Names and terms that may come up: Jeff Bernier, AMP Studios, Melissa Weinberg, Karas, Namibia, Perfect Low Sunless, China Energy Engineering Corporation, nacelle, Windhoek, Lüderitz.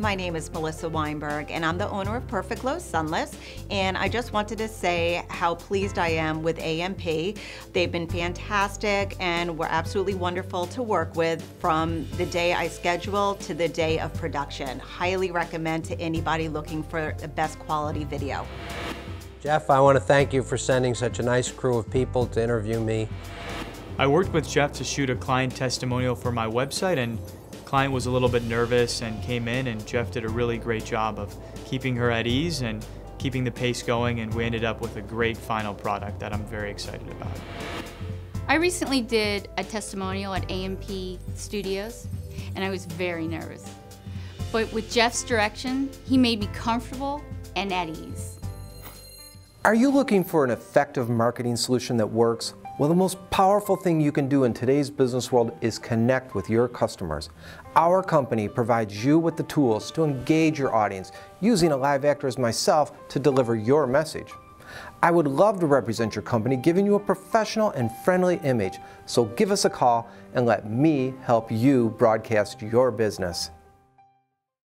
My name is Melissa Weinberg, and I'm the owner of Perfect Low Sunless, and I just wanted to say how pleased I am with AMP. They've been fantastic and were absolutely wonderful to work with from the day I scheduled to the day of production. Highly recommend to anybody looking for the best quality video. Jeff, I want to thank you for sending such a nice crew of people to interview me. I worked with Jeff to shoot a client testimonial for my website, and the client was a little bit nervous and came in, and Jeff did a really great job of keeping her at ease and keeping the pace going, and we ended up with a great final product that I'm very excited about. I recently did a testimonial at AMP Studios, and I was very nervous. But with Jeff's direction, he made me comfortable and at ease. Are you looking for an effective marketing solution that works? Well, the most powerful thing you can do in today's business world is connect with your customers. Our company provides you with the tools to engage your audience using a live actor as myself to deliver your message. I would love to represent your company, giving you a professional and friendly image. So give us a call and let me help you broadcast your business.